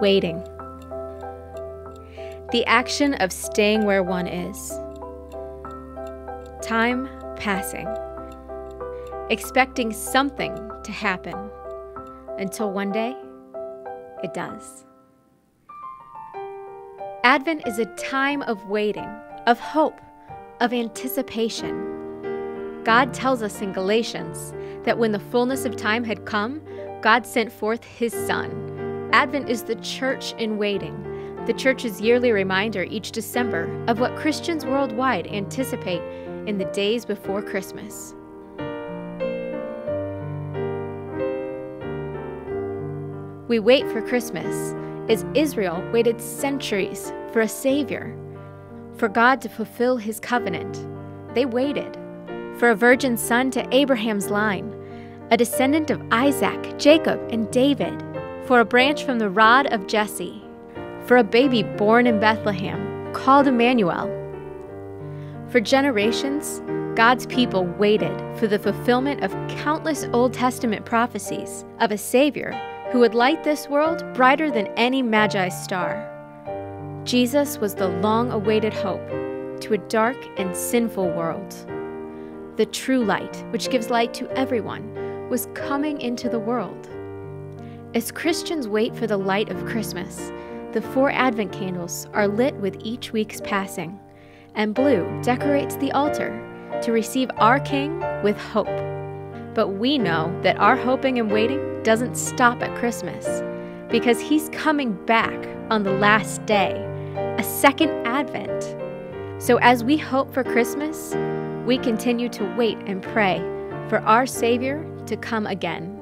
waiting. The action of staying where one is. Time passing, expecting something to happen, until one day, it does. Advent is a time of waiting, of hope, of anticipation. God tells us in Galatians that when the fullness of time had come, God sent forth His Son. Advent is the church in waiting, the church's yearly reminder each December of what Christians worldwide anticipate in the days before Christmas. We wait for Christmas, as Israel waited centuries for a Savior, for God to fulfill His covenant. They waited for a virgin son to Abraham's line, a descendant of Isaac, Jacob, and David, for a branch from the rod of Jesse, for a baby born in Bethlehem, called Emmanuel. For generations, God's people waited for the fulfillment of countless Old Testament prophecies of a Savior who would light this world brighter than any Magi star. Jesus was the long-awaited hope to a dark and sinful world. The true light, which gives light to everyone, was coming into the world. As Christians wait for the light of Christmas, the 4 Advent candles are lit with each week's passing, and blue decorates the altar to receive our King with hope. But we know that our hoping and waiting doesn't stop at Christmas, because He's coming back on the last day, a second Advent. So as we hope for Christmas, we continue to wait and pray for our Savior to come again.